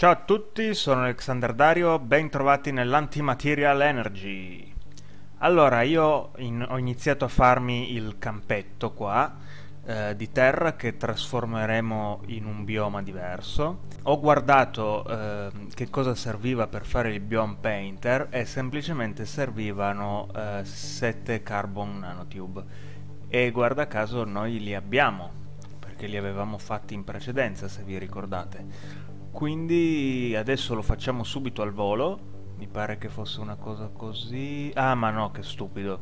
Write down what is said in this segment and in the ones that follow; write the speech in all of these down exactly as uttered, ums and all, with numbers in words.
Ciao a tutti, sono Alexander Dario, ben trovati nell'Antimaterial Energy. Allora, io in, ho iniziato a farmi il campetto qua eh, di terra che trasformeremo in un bioma diverso. Ho guardato eh, che cosa serviva per fare il Biome Painter e semplicemente servivano eh, sette Carbon Nanotube. E guarda caso noi li abbiamo, perché li avevamo fatti in precedenza, se vi ricordate. Quindi adesso lo facciamo subito al volo. Mi pare che fosse una cosa così. Ah, ma no, che stupido.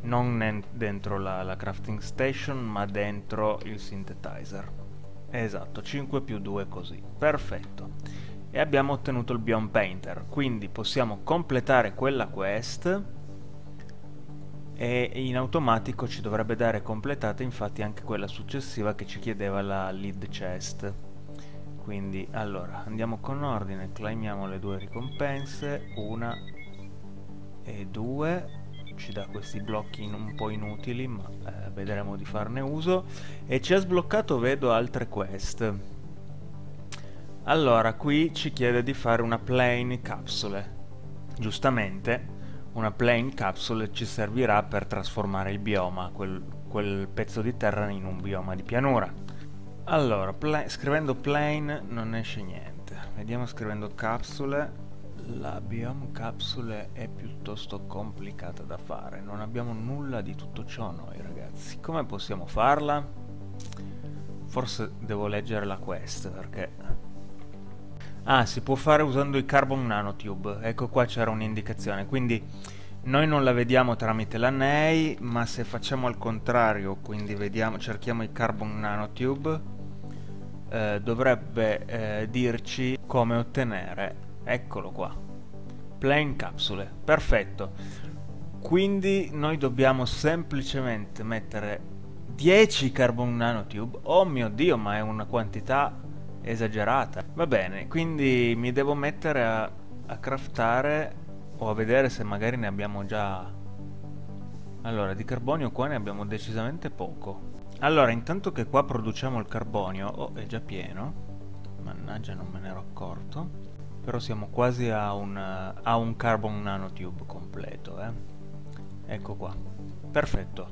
Non dentro la, la crafting station, ma dentro il synthetizer. Esatto, cinque più due così. Perfetto. E abbiamo ottenuto il Biome Painter. Quindi possiamo completare quella quest. E in automatico ci dovrebbe dare completata infatti anche quella successiva che ci chiedeva la lead chest. Quindi, allora, andiamo con ordine, claimiamo le due ricompense, una e due, ci dà questi blocchi in un po' inutili, ma eh, vedremo di farne uso, e ci ha sbloccato, vedo, altre quest. Allora, qui ci chiede di fare una plane capsule. Giustamente, una plane capsule ci servirà per trasformare il bioma, quel, quel pezzo di terra, in un bioma di pianura. Allora, pla scrivendo plane non esce niente. Vediamo scrivendo capsule. La biome capsule è piuttosto complicata da fare. Non abbiamo nulla di tutto ciò noi, ragazzi. Come possiamo farla? Forse devo leggere la quest, perché... Ah, si può fare usando i Carbon Nanotube. Ecco qua c'era un'indicazione. Quindi noi non la vediamo tramite la N E I, ma se facciamo al contrario, quindi vediamo, cerchiamo i Carbon Nanotube... Eh, dovrebbe eh, dirci come ottenere, eccolo qua, plane capsule, perfetto. Quindi noi dobbiamo semplicemente mettere dieci Carbon Nanotube. Oh mio dio, ma è una quantità esagerata. Va bene, quindi mi devo mettere a, a craftare o a vedere se magari ne abbiamo già. Allora, di carbonio qua ne abbiamo decisamente poco. Allora, intanto che qua produciamo il carbonio, oh, è già pieno, mannaggia, non me ne ero accorto, però siamo quasi a un, a un Carbon Nanotube completo, eh. Ecco qua, perfetto.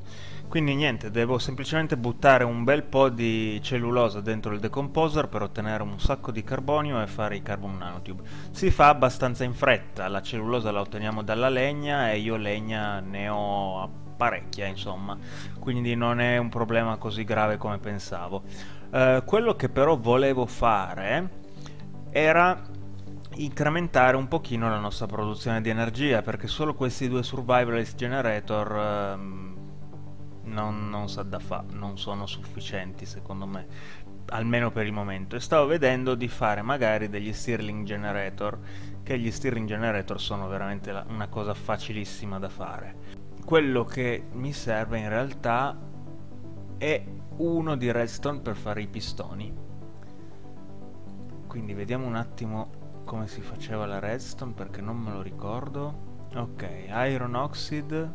Quindi niente, devo semplicemente buttare un bel po' di cellulosa dentro il decomposer per ottenere un sacco di carbonio e fare i Carbon Nanotube. Si fa abbastanza in fretta, la cellulosa la otteniamo dalla legna e io legna ne ho appunto parecchia, insomma, quindi non è un problema così grave come pensavo. Eh, quello che però volevo fare era incrementare un pochino la nostra produzione di energia, perché solo questi due survivalist generator ehm, non, non sa da fa, non sono sufficienti secondo me, almeno per il momento. E stavo vedendo di fare magari degli Stirling generator, che gli Stirling generator sono veramente la, una cosa facilissima da fare. Quello che mi serve in realtà è uno di redstone per fare i pistoni. Quindi vediamo un attimo come si faceva la redstone, perché non me lo ricordo. Ok, iron oxide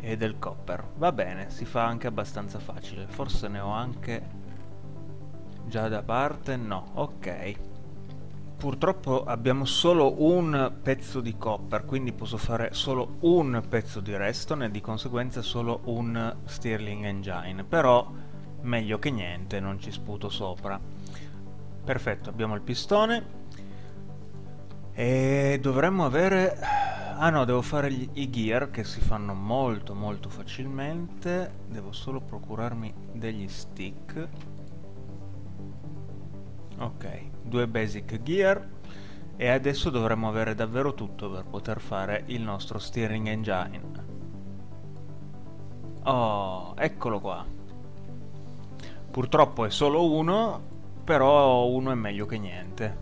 e del copper. Va bene, si fa anche abbastanza facile. Forse ne ho anche già da parte. No, ok. Purtroppo abbiamo solo un pezzo di copper, quindi posso fare solo un pezzo di redstone e di conseguenza solo un Stirling Engine, però meglio che niente, non ci sputo sopra. Perfetto, abbiamo il pistone e dovremmo avere... Ah no, devo fare gli, i gear che si fanno molto molto facilmente, devo solo procurarmi degli stick. Ok, due basic gear e adesso dovremmo avere davvero tutto per poter fare il nostro Stirling Engine. Oh, eccolo qua. Purtroppo è solo uno, però uno è meglio che niente.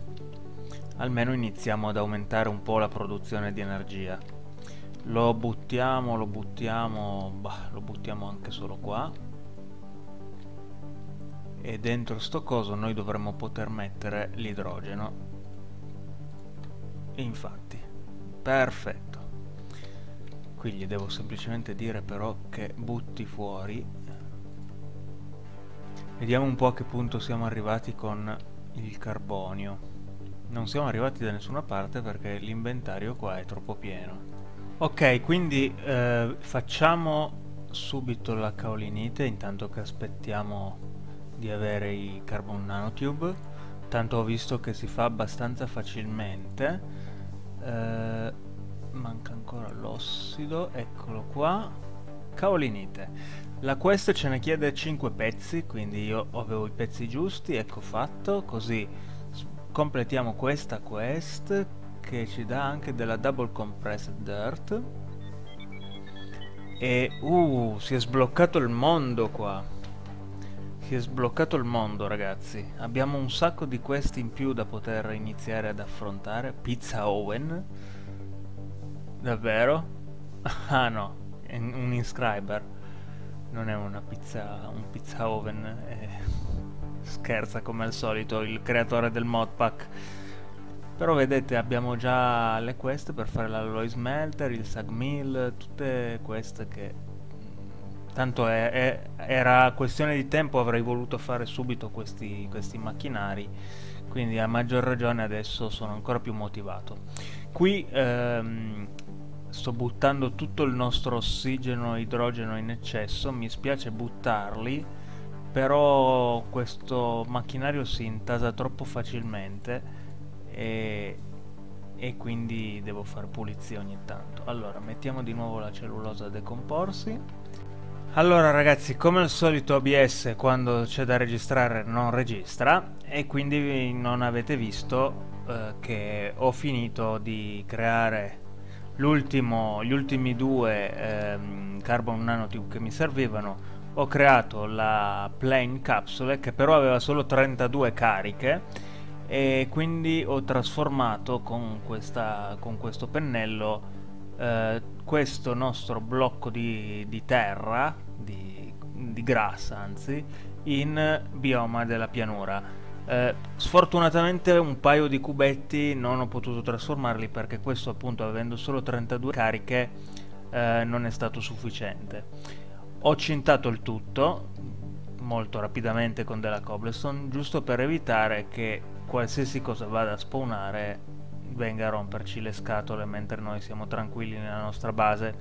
Almeno iniziamo ad aumentare un po' la produzione di energia. Lo buttiamo, lo buttiamo, bah, lo buttiamo anche solo qua. E dentro sto coso noi dovremmo poter mettere l'idrogeno. Infatti, perfetto. Qui gli devo semplicemente dire però che butti fuori. Vediamo un po' a che punto siamo arrivati con il carbonio. Non siamo arrivati da nessuna parte perché l'inventario qua è troppo pieno. Ok, quindi eh, facciamo subito la caolinite intanto che aspettiamo di avere i carbon nanotube. Tanto ho visto che si fa abbastanza facilmente. eh, manca ancora l'ossido, eccolo qua. Caolinite. La quest ce ne chiede cinque pezzi, quindi io avevo i pezzi giusti, ecco fatto, così completiamo questa quest che ci dà anche della double compressed dirt. E uh, si è sbloccato il mondo qua. Si è sbloccato il mondo, ragazzi. Abbiamo un sacco di quest in più da poter iniziare ad affrontare. Pizza Oven. Davvero? Ah no, è un Inscriber. Non è una pizza, un Pizza Oven. È... scherza come al solito il creatore del modpack. Però vedete, abbiamo già le quest per fare l'alloy smelter, il sag mill, tutte queste che tanto è, è, era questione di tempo, avrei voluto fare subito questi, questi macchinari, quindi a maggior ragione adesso sono ancora più motivato. Qui ehm, sto buttando tutto il nostro ossigeno e idrogeno in eccesso, mi spiace buttarli, però questo macchinario si intasa troppo facilmente e, e quindi devo fare pulizia ogni tanto. Allora mettiamo di nuovo la cellulosa a decomporsi. Allora ragazzi, come al solito O B S quando c'è da registrare non registra, e quindi non avete visto eh, che ho finito di creare l'ultimo, gli ultimi due ehm, carbon nanotube che mi servivano. Ho creato la plane capsule che però aveva solo trentadue cariche, e quindi ho trasformato con, questa, con questo pennello eh, questo nostro blocco di, di terra, di, di grassa anzi, in bioma della pianura. eh, sfortunatamente un paio di cubetti non ho potuto trasformarli perché questo, appunto, avendo solo trentadue cariche eh, non è stato sufficiente. Ho cintato il tutto molto rapidamente con della cobblestone, giusto per evitare che qualsiasi cosa vada a spawnare venga a romperci le scatole mentre noi siamo tranquilli nella nostra base.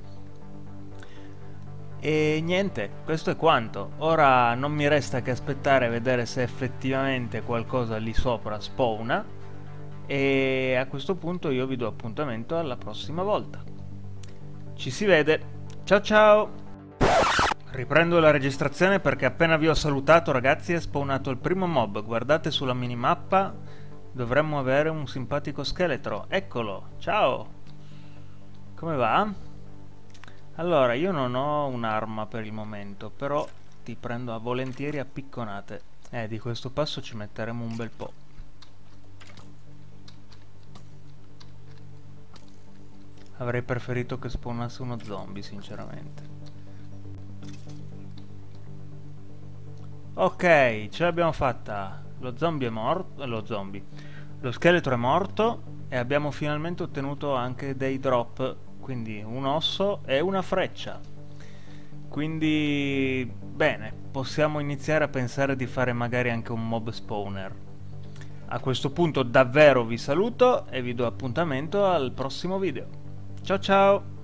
E niente, questo è quanto. Ora non mi resta che aspettare a vedere se effettivamente qualcosa lì sopra spawna, e a questo punto io vi do appuntamento alla prossima volta. Ci si vede, ciao ciao! Riprendo la registrazione perché appena vi ho salutato, ragazzi, è spawnato il primo mob. Guardate sulla minimappa, dovremmo avere un simpatico scheletro. Eccolo, ciao! Come va? Allora, io non ho un'arma per il momento, però ti prendo a volentieri a picconate. Eh, di questo passo ci metteremo un bel po'. Avrei preferito che spawnasse uno zombie, sinceramente. Ok, ce l'abbiamo fatta. Lo zombie è morto. Lo zombie. Lo scheletro è morto. E abbiamo finalmente ottenuto anche dei drop. Quindi un osso e una freccia. Quindi bene, possiamo iniziare a pensare di fare magari anche un mob spawner. A questo punto davvero vi saluto e vi do appuntamento al prossimo video. Ciao ciao!